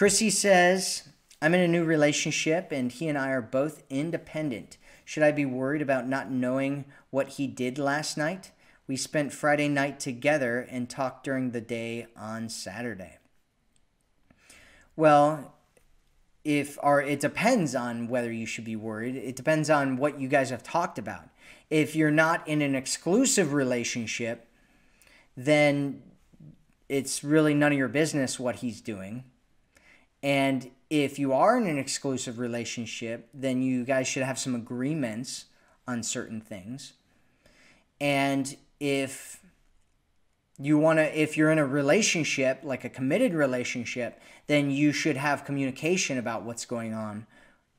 Chrissy says, I'm in a new relationship and he and I are both independent. Should I be worried about not knowing what he did last night? We spent Friday night together and talked during the day on Saturday. Well, it depends on whether you should be worried. It depends on what you guys have talked about. If you're not in an exclusive relationship, then it's really none of your business what he's doing. And if you are in an exclusive relationship, then you guys should have some agreements on certain things. And if you if you're in a relationship, like a committed relationship, then you should have communication about what's going on.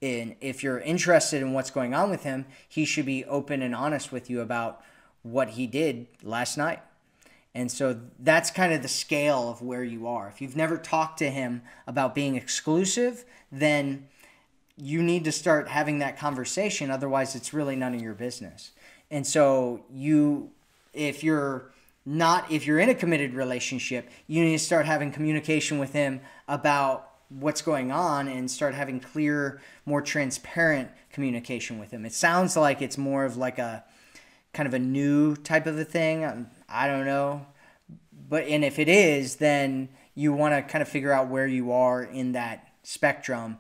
And if you're interested in what's going on with him, he should be open and honest with you about what he did last night. And so that's kind of the scale of where you are. If you've never talked to him about being exclusive, then you need to start having that conversation. Otherwise, it's really none of your business. And so if you're in a committed relationship, you need to start having communication with him about what's going on and start having clear, more transparent communication with him. It sounds like it's more of like a kind of a new type of a thing. I don't know. And if it is, then you want to kind of figure out where you are in that spectrum